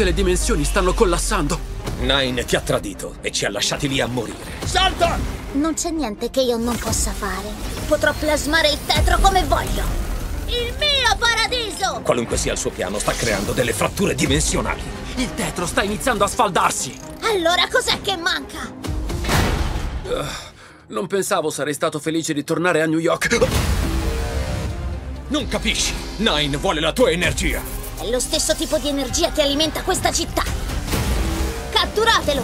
tutte le dimensioni stanno collassando. Nine ti ha tradito e ci ha lasciati lì a morire. Salta! Non c'è niente che io non possa fare. Potrò plasmare il tetro come voglio. Il mio paradiso! Qualunque sia il suo piano, sta creando delle fratture dimensionali. Il tetro sta iniziando a sfaldarsi. Allora cos'è che manca? Non pensavo sarei stato felice di tornare a New York. Non capisci? Nine vuole la tua energia. È lo stesso tipo di energia che alimenta questa città. Catturatelo!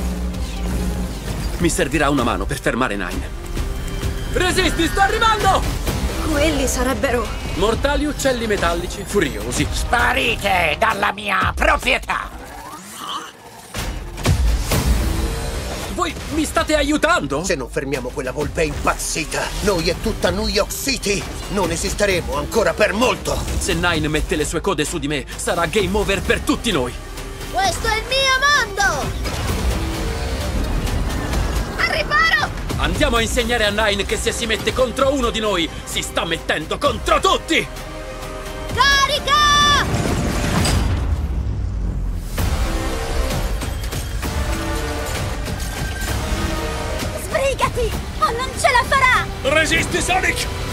Mi servirà una mano per fermare Nine. Resisti, sto arrivando! Quelli sarebbero... mortali uccelli metallici furiosi. Sparite dalla mia proprietà! Voi mi state aiutando? Se non fermiamo quella volpe impazzita, noi e tutta New York City non esisteremo ancora per molto! Se Nine mette le sue code su di me, sarà game over per tutti noi! Questo è il mio mondo! Al riparo! Andiamo a insegnare a Nine che se si mette contro uno di noi, si sta mettendo contro tutti! Carica! Non ce la farà! Resisti, Sonic!